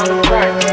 down the track.